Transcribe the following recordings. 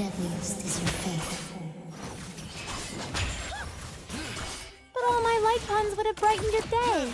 deadliest is your faith. But all my light puns would have brightened your day.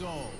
zone.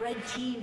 Red team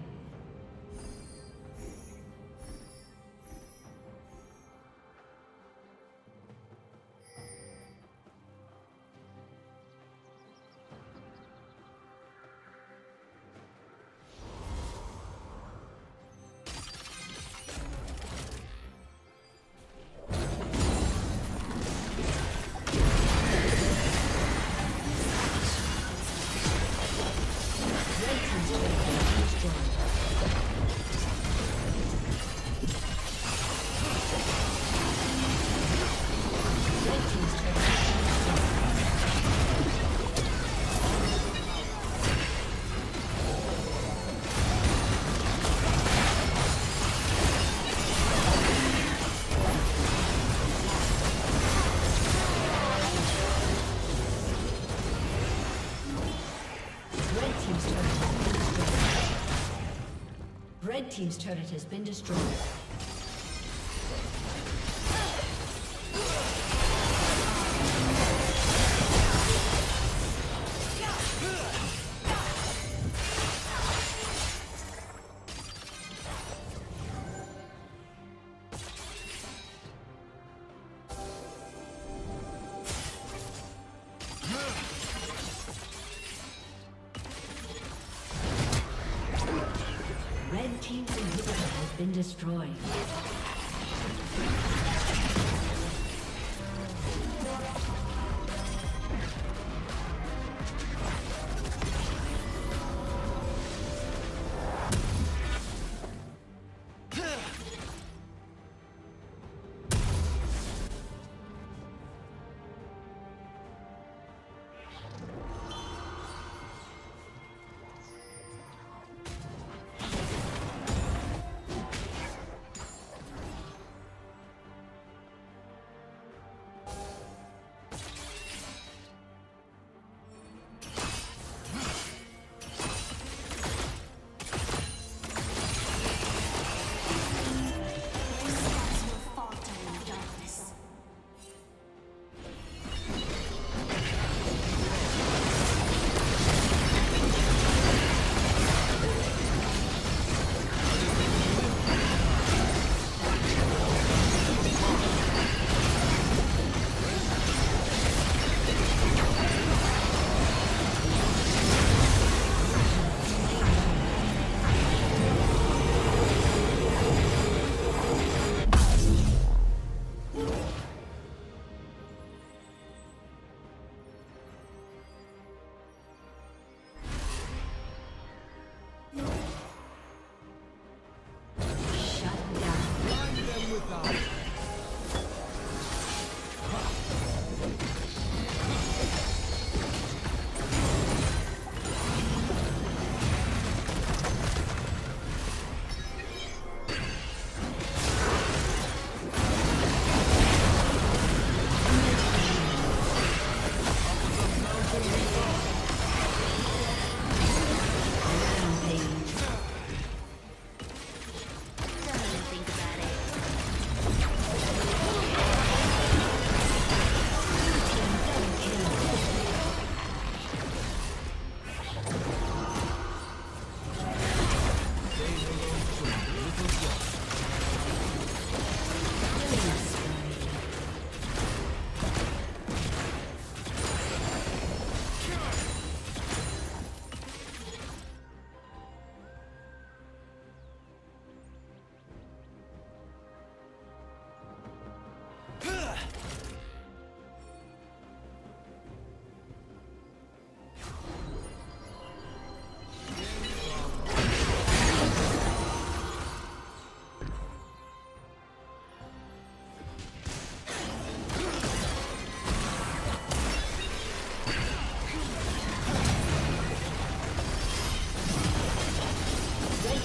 Red team's turret has been destroyed. Destroyed.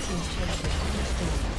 team's turret has been destroyed.